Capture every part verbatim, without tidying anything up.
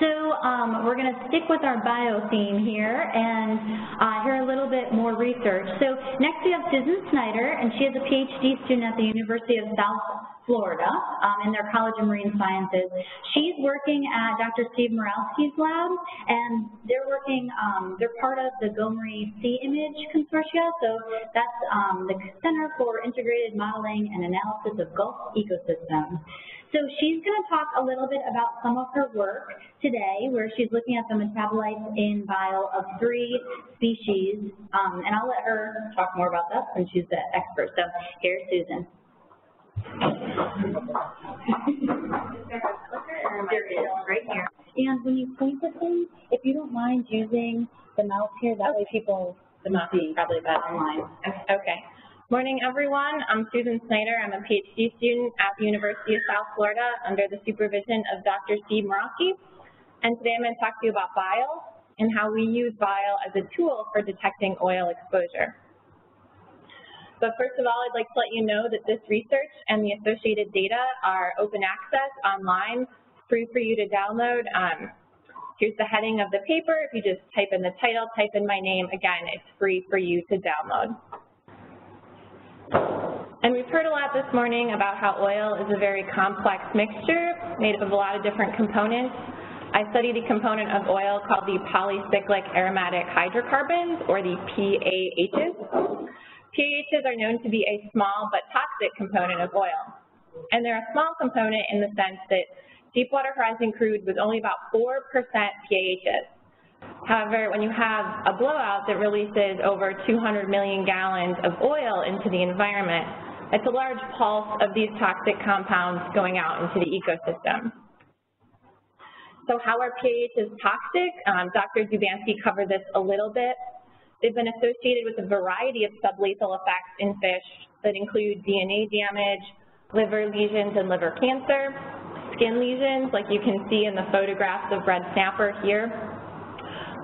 So um, we're going to stick with our bio theme here and uh, hear a little bit more research. So next we have Susan Snyder, and she is a PhD student at the University of South Florida um, in their College of Marine Sciences. She's working at Doctor Steve Murawski's lab, and they're working, um, they're part of the GoMRI C-IMAGE consortia, so that's um, the Center for Integrated Modeling and Analysis of Gulf Ecosystems. So she's going to talk a little bit about some of her work today, where she's looking at the metabolites in bile of three species, um, and I'll let her talk more about that since she's the expert. So here's Susan. There it is, right here. And when you point the thing, if you don't mind using the mouse here, that way people, the mouse is probably better online. Okay. Morning, everyone. I'm Susan Snyder. I'm a PhD student at the University of South Florida under the supervision of Doctor Steve Murawski. And today I'm going to talk to you about bile and how we use bile as a tool for detecting oil exposure. But first of all, I'd like to let you know that this research and the associated data are open access online, free for you to download. Um, here's the heading of the paper. If you just type in the title, type in my name. Again, it's free for you to download. And we've heard a lot this morning about how oil is a very complex mixture made up of a lot of different components. I studied a component of oil called the polycyclic aromatic hydrocarbons, or the P A Hs. P A Hs are known to be a small but toxic component of oil. And they're a small component in the sense that Deepwater Horizon crude was only about four percent P A Hs. However, when you have a blowout that releases over two hundred million gallons of oil into the environment, it's a large pulse of these toxic compounds going out into the ecosystem. So how are P A Hs toxic? Um, Doctor Zubanski covered this a little bit. They've been associated with a variety of sublethal effects in fish that include D N A damage, liver lesions and liver cancer, skin lesions, like you can see in the photographs of red snapper here,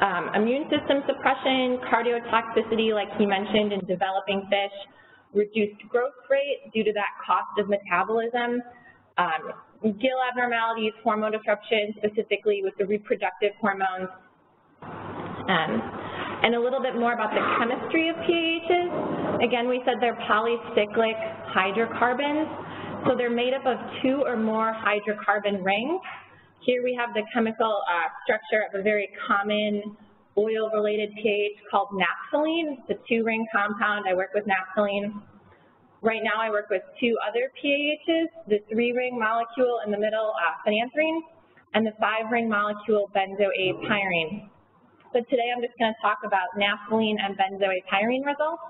um, immune system suppression, cardiotoxicity, like he mentioned in developing fish, reduced growth rate due to that cost of metabolism, um, gill abnormalities, hormone disruption, specifically with the reproductive hormones. Um, and a little bit more about the chemistry of P A Hs. Again, we said they're polycyclic hydrocarbons, so they're made up of two or more hydrocarbon rings. Here we have the chemical uh, structure of a very common oil-related P A H called naphthalene. It's a two-ring compound. I work with naphthalene. Right now I work with two other P A Hs, the three-ring molecule in the middle, uh, phenanthrene, and the five-ring molecule, benzo a pyrene. But today I'm just going to talk about naphthalene and benzo a pyrene results.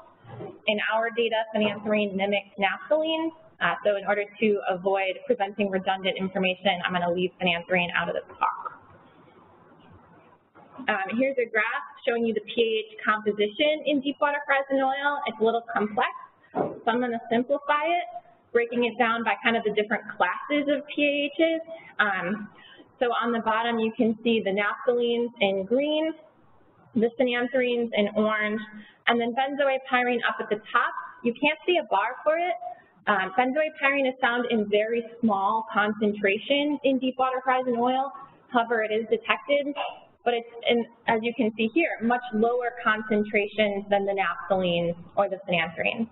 In our data, phenanthrene mimics naphthalene, uh, so in order to avoid presenting redundant information, I'm going to leave phenanthrene out of the talk. Um, here's a graph showing you the P A H composition in Deepwater Horizon oil. It's a little complex, so I'm going to simplify it, breaking it down by kind of the different classes of P A Hs. Um, so on the bottom you can see the naphthalenes in green, the phenanthrenes in orange, and then benzoapyrene up at the top. You can't see a bar for it. Um, benzoapyrene is found in very small concentrations in Deepwater Horizon oil. However, it is detected, but it's, in, as you can see here, much lower concentrations than the naphthalenes or the phenanthrenes.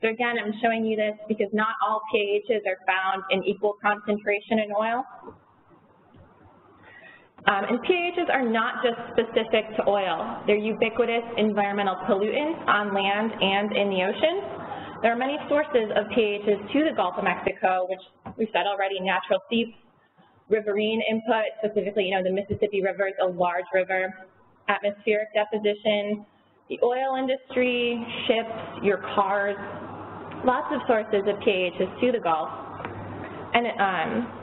So again, I'm showing you this because not all P A Hs are found in equal concentration in oil. Um, and P A Hs are not just specific to oil. They're ubiquitous environmental pollutants on land and in the ocean. There are many sources of P A Hs to the Gulf of Mexico, which we've said already, natural seeps, riverine input, specifically, you know, the Mississippi River is a large river, atmospheric deposition, the oil industry, ships, your cars, lots of sources of P A Hs to the Gulf. And it, um,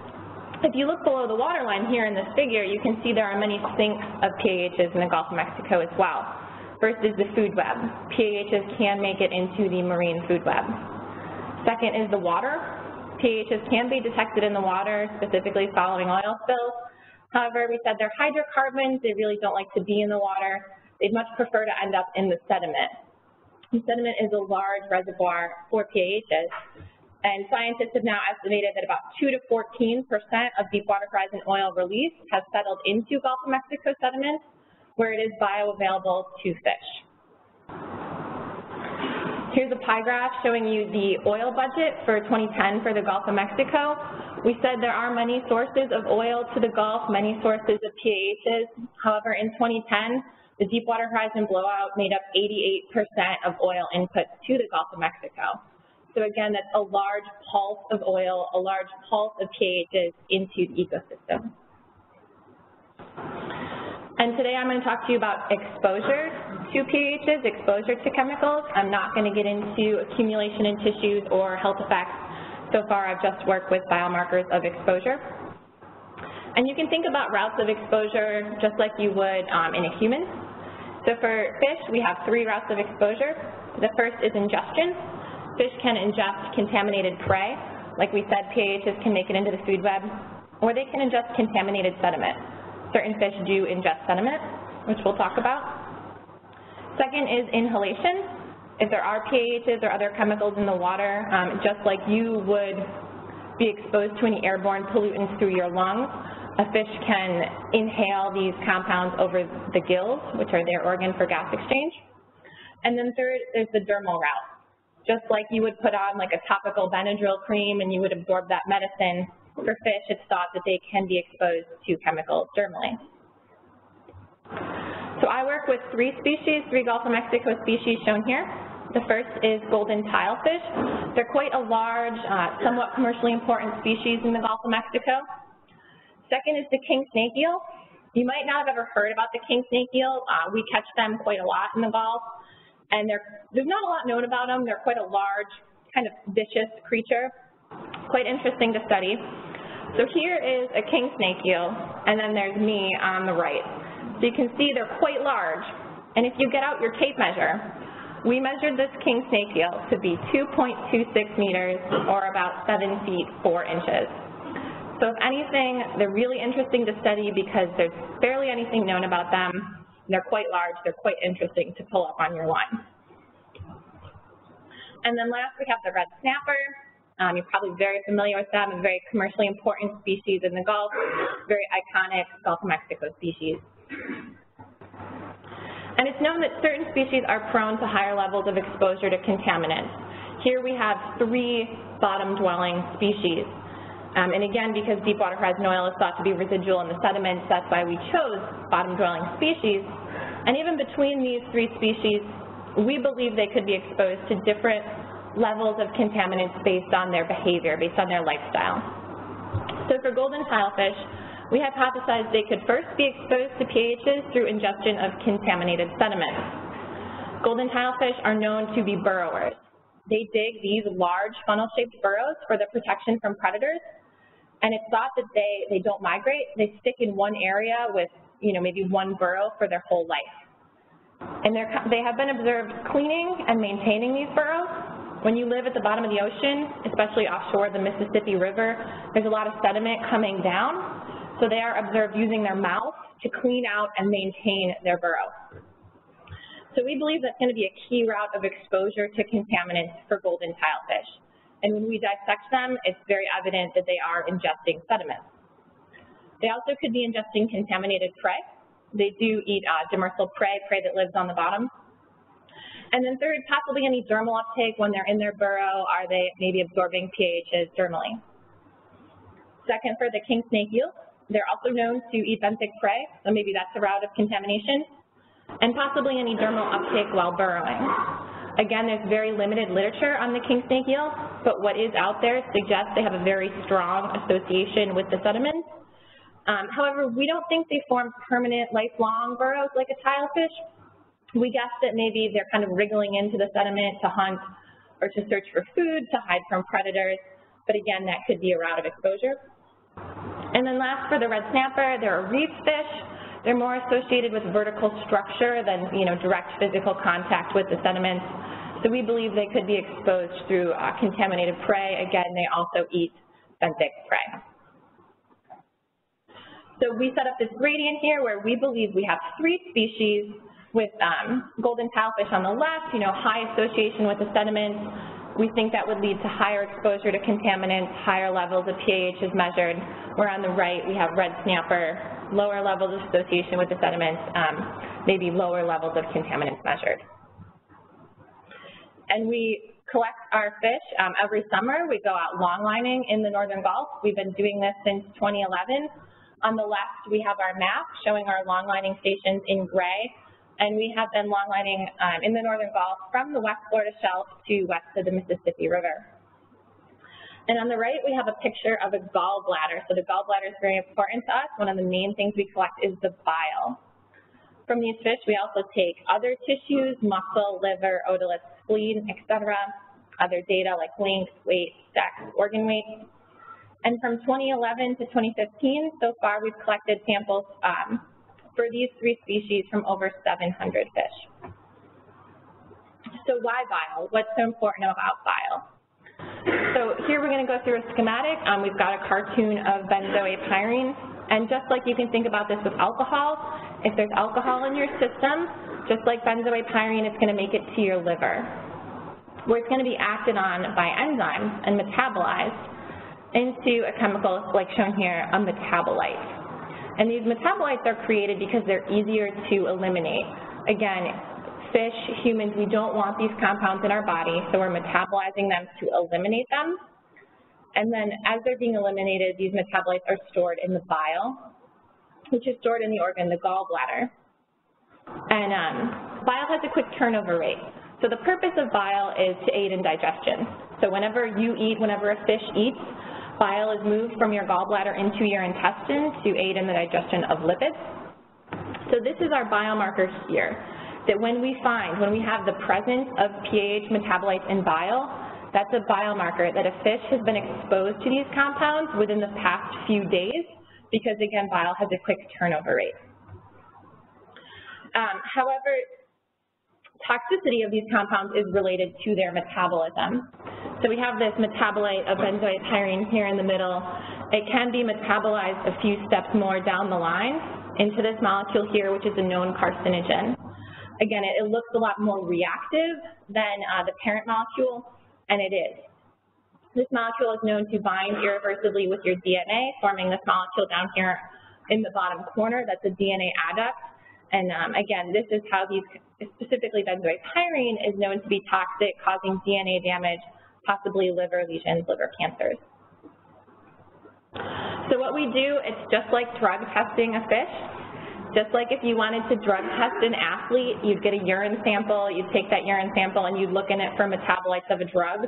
if you look below the waterline here in this figure, you can see there are many sinks of P A Hs in the Gulf of Mexico as well. First is the food web. P A Hs can make it into the marine food web. Second is the water. P A Hs can be detected in the water, specifically following oil spills. However, we said they're hydrocarbons. They really don't like to be in the water. They'd much prefer to end up in the sediment. The sediment is a large reservoir for P A Hs. and scientists have now estimated that about two to fourteen percent of Deepwater Horizon oil released has settled into Gulf of Mexico sediments, where it is bioavailable to fish. Here's a pie graph showing you the oil budget for twenty ten for the Gulf of Mexico. We said there are many sources of oil to the Gulf, many sources of P A Hs. However, in twenty ten, the Deepwater Horizon blowout made up eighty-eight percent of oil inputs to the Gulf of Mexico. So again, that's a large pulse of oil, a large pulse of P A Hs into the ecosystem. And today I'm going to talk to you about exposure to P A Hs, exposure to chemicals. I'm not going to get into accumulation in tissues or health effects. So far I've just worked with biomarkers of exposure. And you can think about routes of exposure just like you would um, in a human. So for fish, we have three routes of exposure. The first is ingestion. Fish can ingest contaminated prey. Like we said, P A Hs can make it into the food web, or they can ingest contaminated sediment. Certain fish do ingest sediment, which we'll talk about. Second is inhalation. If there are P A Hs or other chemicals in the water, um, just like you would be exposed to any airborne pollutants through your lungs, a fish can inhale these compounds over the gills, which are their organ for gas exchange. And then third is the dermal route. Just like you would put on like a topical Benadryl cream and you would absorb that medicine, for fish it's thought that they can be exposed to chemicals dermally. So I work with three species, three Gulf of Mexico species shown here. The first is golden tilefish. They're quite a large, uh, somewhat commercially important species in the Gulf of Mexico. Second is the king snake eel. You might not have ever heard about the king snake eel. Uh, we catch them quite a lot in the Gulf. And there's not a lot known about them. They're quite a large, kind of vicious creature, quite interesting to study. So here is a king snake eel, and then there's me on the right. So you can see they're quite large. And if you get out your tape measure, we measured this king snake eel to be two point two six meters, or about seven feet four inches. So if anything, they're really interesting to study because there's barely anything known about them. They're quite large, they're quite interesting to pull up on your line. And then last we have the red snapper. Um, you're probably very familiar with them, a very commercially important species in the Gulf, very iconic Gulf of Mexico species. And it's known that certain species are prone to higher levels of exposure to contaminants. Here we have three bottom-dwelling species. Um, and again, because Deepwater Horizon oil is thought to be residual in the sediments, that's why we chose bottom-dwelling species. And even between these three species, we believe they could be exposed to different levels of contaminants based on their behavior, based on their lifestyle. So for golden tilefish, we hypothesized they could first be exposed to P A Hs through ingestion of contaminated sediments. Golden tilefish are known to be burrowers. They dig these large funnel-shaped burrows for the protection from predators. And it's thought that they, they don't migrate. They stick in one area with, you know, maybe one burrow for their whole life. And they have been observed cleaning and maintaining these burrows. When you live at the bottom of the ocean, especially offshore the Mississippi River, there's a lot of sediment coming down. So they are observed using their mouth to clean out and maintain their burrow. So we believe that's going to be a key route of exposure to contaminants for golden tilefish. And when we dissect them, it's very evident that they are ingesting sediments. They also could be ingesting contaminated prey. They do eat uh, demersal prey, prey that lives on the bottom. And then third, possibly any dermal uptake when they're in their burrow. Are they maybe absorbing P A Hs dermally? Second, for the king snake eel, they're also known to eat benthic prey, so maybe that's a route of contamination. And possibly any dermal uptake while burrowing. Again, there's very limited literature on the king snake eel, but what is out there suggests they have a very strong association with the sediment. Um, however, we don't think they form permanent, lifelong burrows like a tilefish. We guess that maybe they're kind of wriggling into the sediment to hunt or to search for food, to hide from predators, but again, that could be a route of exposure. And then last, for the red snapper, they're a reef fish. They're more associated with vertical structure than, you know, direct physical contact with the sediments. So we believe they could be exposed through uh, contaminated prey. Again, they also eat benthic prey. So we set up this gradient here where we believe we have three species with um, golden tilefish on the left, you know, high association with the sediments, We think that would lead to higher exposure to contaminants, higher levels of pH as measured, where on the right we have red snapper, lower levels of association with the sediments, um, maybe lower levels of contaminants measured. And we collect our fish um, every summer. We go out longlining in the northern Gulf. We've been doing this since twenty eleven. On the left, we have our map showing our longlining stations in gray. And we have been longlining um, in the northern Gulf from the West Florida Shelf to west of the Mississippi River. And on the right, we have a picture of a gallbladder. So the gallbladder is very important to us. One of the main things we collect is the bile. From these fish, we also take other tissues, muscle, liver, otoliths, spleen, et cetera, other data like length, weight, sex, organ weight. And from twenty eleven to twenty fifteen, so far we've collected samples um, for these three species from over seven hundred fish. So why bile? What's so important about bile? So here we're going to go through a schematic. Um, we've got a cartoon of benzo a pyrene. And just like you can think about this with alcohol, if there's alcohol in your system, just like benzo a pyrene, it's going to make it to your liver, where it's going to be acted on by enzymes and metabolized into a chemical like shown here, a metabolite. And these metabolites are created because they're easier to eliminate. Again, fish, humans, we don't want these compounds in our body, so we're metabolizing them to eliminate them. And then as they're being eliminated, these metabolites are stored in the bile, which is stored in the organ, the gallbladder. And um, bile has a quick turnover rate. So the purpose of bile is to aid in digestion. So whenever you eat, whenever a fish eats, bile is moved from your gallbladder into your intestine to aid in the digestion of lipids. So this is our biomarker here, that when we find, when we have the presence of pH metabolites in bile, that's a biomarker that a fish has been exposed to these compounds within the past few days, because again, bile has a quick turnover rate. Um, however, toxicity of these compounds is related to their metabolism. So we have this metabolite of benzoate pyrene here in the middle. It can be metabolized a few steps more down the line into this molecule here, which is a known carcinogen. Again, it, it looks a lot more reactive than uh, the parent molecule, and it is. This molecule is known to bind irreversibly with your D N A, forming this molecule down here in the bottom corner. That's a D N A adduct. And um, again, this is how these, specifically benzoate pyrene, is known to be toxic, causing D N A damage, possibly liver lesions, liver cancers. So what we do, it's just like drug testing a fish. Just like if you wanted to drug test an athlete, you'd get a urine sample, you'd take that urine sample and you'd look in it for metabolites of a drug.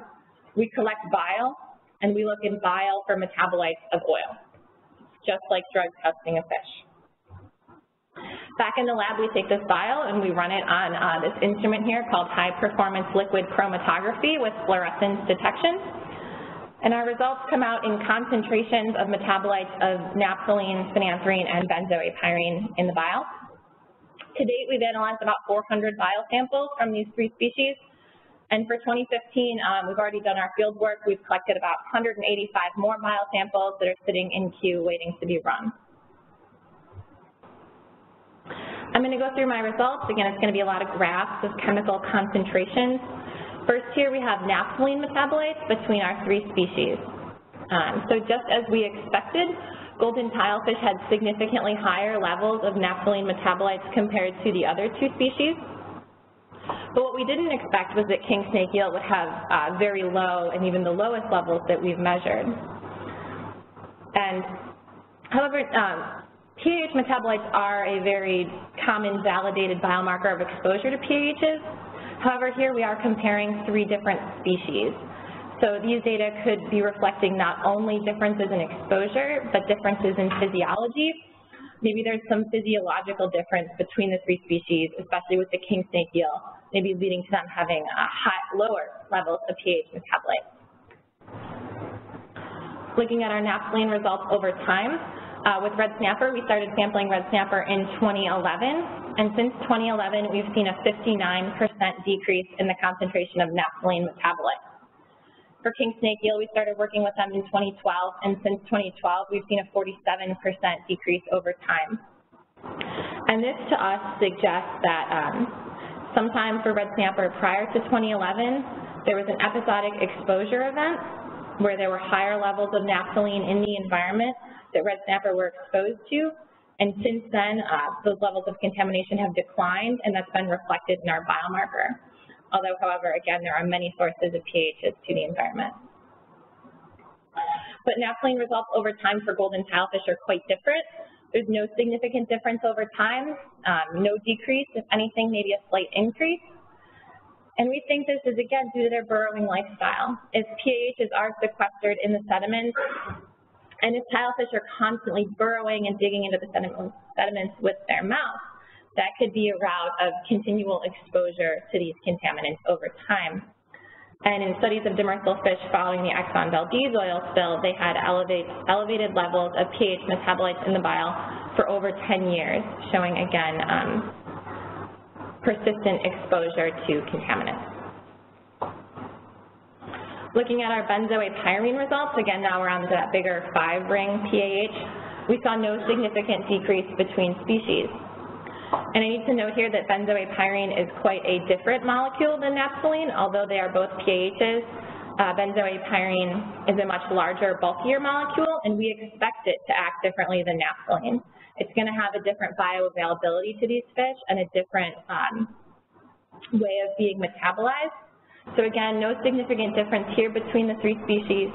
We collect bile and we look in bile for metabolites of oil. It's just like drug testing a fish. Back in the lab, we take this bile and we run it on uh, this instrument here called high-performance liquid chromatography with fluorescence detection. And our results come out in concentrations of metabolites of naphthalene, phenanthrene, and benzoate pyrene in the bile. To date, we've analyzed about four hundred bile samples from these three species. And for twenty fifteen, um, we've already done our field work. We've collected about one hundred eighty-five more bile samples that are sitting in queue waiting to be run. I'm going to go through my results. Again, it's going to be a lot of graphs of chemical concentrations. First here we have naphthalene metabolites between our three species. Um, so just as we expected, golden tilefish had significantly higher levels of naphthalene metabolites compared to the other two species. But what we didn't expect was that king snake eel would have uh, very low and even the lowest levels that we've measured. And however, um, pH metabolites are a very common validated biomarker of exposure to pHs. However, here we are comparing three different species. So these data could be reflecting not only differences in exposure, but differences in physiology. Maybe there's some physiological difference between the three species, especially with the king snake eel, maybe leading to them having a high, lower levels of pH metabolites. Looking at our naphthalene results over time, Uh, with red snapper, we started sampling red snapper in twenty eleven, and since twenty eleven, we've seen a fifty-nine percent decrease in the concentration of naphthalene metabolites. For king snake eel, we started working with them in twenty twelve, and since twenty twelve, we've seen a forty-seven percent decrease over time. And this to us suggests that um, sometime for red snapper prior to twenty eleven, There was an episodic exposure event where there were higher levels of naphthalene in the environment that red snapper were exposed to. And since then, uh, those levels of contamination have declined, and that's been reflected in our biomarker. Although, however, again, there are many sources of P H s to the environment. But naphthalene results over time for golden tilefish are quite different. There's no significant difference over time, um, no decrease. If anything, maybe a slight increase. And we think this is, again, due to their burrowing lifestyle. If P H s are sequestered in the sediment, and if tilefish are constantly burrowing and digging into the sediment, sediments with their mouth, that could be a route of continual exposure to these contaminants over time. And in studies of demersal fish following the Exxon Valdez oil spill, they had elevate, elevated levels of P H metabolites in the bile for over ten years, showing, again, um, persistent exposure to contaminants. Looking at our benzo a pyrene results, again, now we're on to that bigger five-ring P A H, we saw no significant decrease between species. And I need to note here that benzo a pyrene is quite a different molecule than naphthalene, although they are both P A H s. Uh, benzo a pyrene is a much larger, bulkier molecule, and we expect it to act differently than naphthalene. It's going to have a different bioavailability to these fish and a different um, way of being metabolized. So again, no significant difference here between the three species,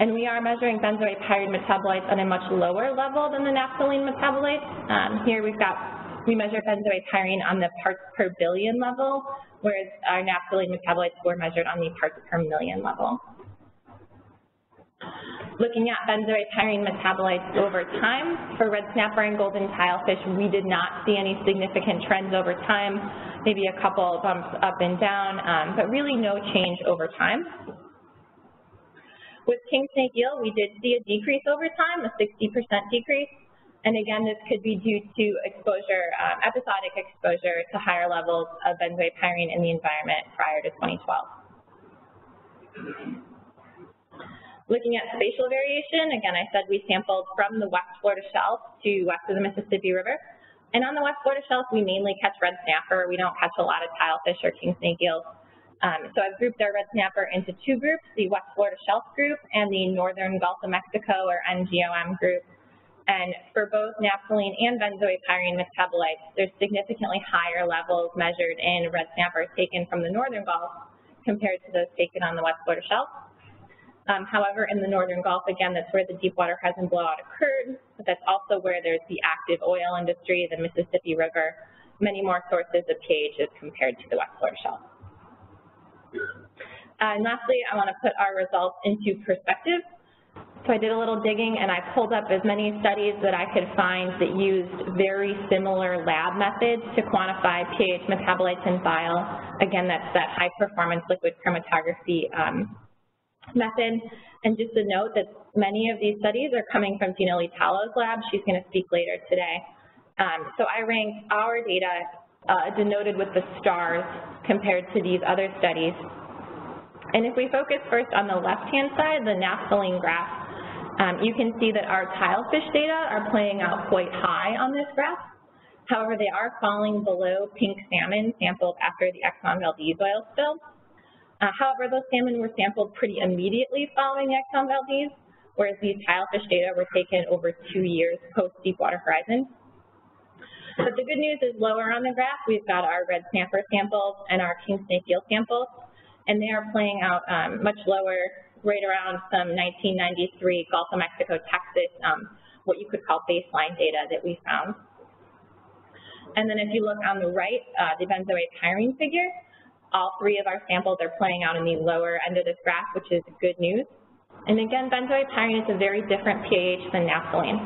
and we are measuring benzo a pyrene metabolites on a much lower level than the naphthalene metabolites. Um, here we've got, we measure benzo a pyrene on the parts per billion level, whereas our naphthalene metabolites were measured on the parts per million level. Looking at benzo a pyrene metabolites over time, for red snapper and golden tilefish, we did not see any significant trends over time, maybe a couple bumps up and down, um, but really no change over time. With king snake eel, we did see a decrease over time, a sixty percent decrease, and again, this could be due to exposure, um, episodic exposure to higher levels of benzo a pyrene in the environment prior to twenty twelve. Looking at spatial variation, again, I said we sampled from the West Florida shelf to west of the Mississippi River. And on the West Florida shelf, we mainly catch red snapper. We don't catch a lot of tilefish or king snake eels. Um, so I've grouped our red snapper into two groups, the West Florida shelf group and the northern Gulf of Mexico, or N G O M group. And for both naphthalene and benzo a pyrene metabolites, there's significantly higher levels measured in red snapper taken from the northern Gulf compared to those taken on the West Florida shelf. Um, however, in the northern Gulf, again, that's where the Deepwater Horizon blowout occurred, but that's also where there's the active oil industry, the Mississippi River, many more sources of P H s compared to the West Florida shelf. Uh, and lastly, I want to put our results into perspective. So I did a little digging, and I pulled up as many studies that I could find that used very similar lab methods to quantify P H metabolites in bile. Again, that's that high-performance liquid chromatography um, method. And just a note that many of these studies are coming from Gina Litalo's lab. She's going to speak later today. Um, so I ranked our data uh, denoted with the stars compared to these other studies. And if we focus first on the left-hand side, the naphthalene graph, um, you can see that our tilefish data are playing out quite high on this graph. However, they are falling below pink salmon sampled after the Exxon Valdez oil spill. Uh, however, those salmon were sampled pretty immediately following Exxon Valdez, whereas these tilefish data were taken over two years post-Deepwater Horizon. But the good news is lower on the graph, we've got our red snapper samples and our king snake eel samples, and they are playing out um, much lower, right around some nineteen ninety-three Gulf of Mexico, Texas, um, what you could call baseline data that we found. And then if you look on the right, uh, the benzo a pyrene figure, all three of our samples are playing out in the lower end of this graph, which is good news. And again, benzo a pyrene is a very different P A H than naphthalene.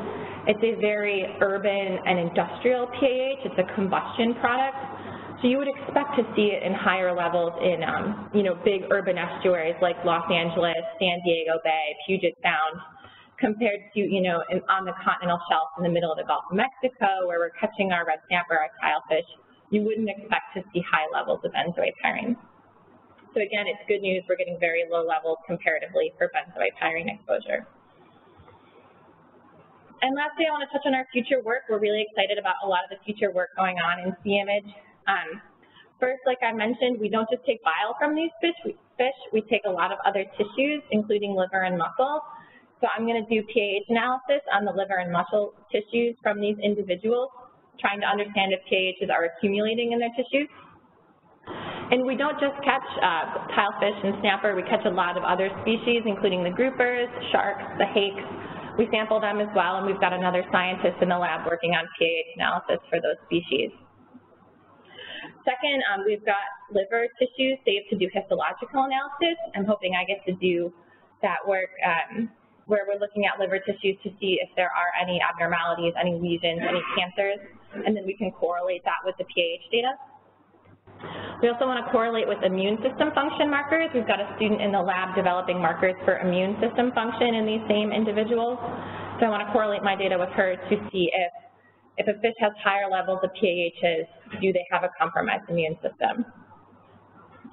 It's a very urban and industrial P A H. It's a combustion product. So you would expect to see it in higher levels in um, you know, big urban estuaries like Los Angeles, San Diego Bay, Puget Sound, compared to, you know, in, on the continental shelf in the middle of the Gulf of Mexico, where we're catching our red snapper, our tilefish. You wouldn't expect to see high levels of benzo a pyrene. So again, it's good news, we're getting very low levels comparatively for benzo a pyrene exposure. And lastly, I want to touch on our future work. We're really excited about a lot of the future work going on in C image. Um, First, like I mentioned, we don't just take bile from these fish, we, fish, we take a lot of other tissues, including liver and muscle. So I'm going to do P A H analysis on the liver and muscle tissues from these individuals, trying to understand if P A Hs are accumulating in their tissues. And we don't just catch uh, tilefish and snapper, we catch a lot of other species, including the groupers, sharks, the hakes. We sample them as well, and we've got another scientist in the lab working on P A H analysis for those species. Second, um, we've got liver tissues saved to do histological analysis. I'm hoping I get to do that work um, where we're looking at liver tissues to see if there are any abnormalities, any lesions, any cancers, and then we can correlate that with the P A H data. We also want to correlate with immune system function markers. We've got a student in the lab developing markers for immune system function in these same individuals. So I want to correlate my data with her to see if If a fish has higher levels of P A Hs, do they have a compromised immune system?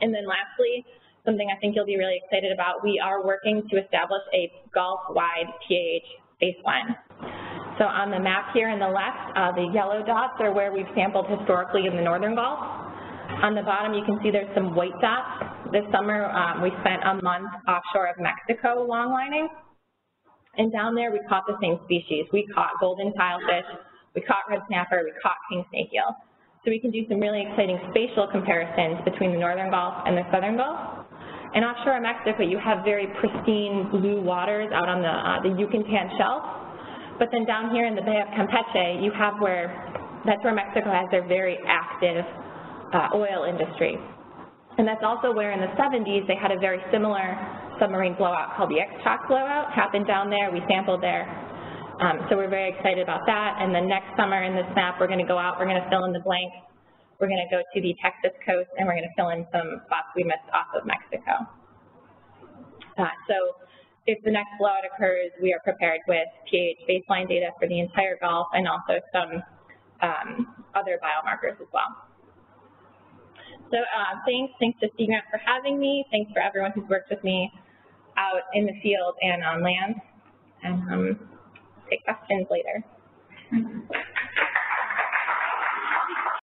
And then lastly, something I think you'll be really excited about, we are working to establish a Gulf-wide P A H baseline. So on the map here in the left, uh, the yellow dots are where we've sampled historically in the northern Gulf. On the bottom, you can see there's some white dots. This summer, um, we spent a month offshore of Mexico longlining, and down there we caught the same species. We caught golden tilefish, we caught red snapper, we caught king snake eel. So we can do some really exciting spatial comparisons between the northern Gulf and the southern Gulf. And offshore Mexico, you have very pristine blue waters out on the, uh, the Yucatan shelf. But then down here in the Bay of Campeche, you have where, that's where Mexico has their very active uh, oil industry. And that's also where in the seventies, they had a very similar submarine blowout called the Ixtoc blowout, happened down there, we sampled there. Um, so we're very excited about that, and then next summer in this map we're going to go out, we're going to fill in the blank, we're going to go to the Texas coast, and we're going to fill in some spots we missed off of Mexico. Uh, so if the next blowout occurs, we are prepared with P A H baseline data for the entire Gulf and also some um, other biomarkers as well. So uh, thanks, thanks to Steve Murawski for having me, thanks for everyone who's worked with me out in the field and on land. And, um, take questions later.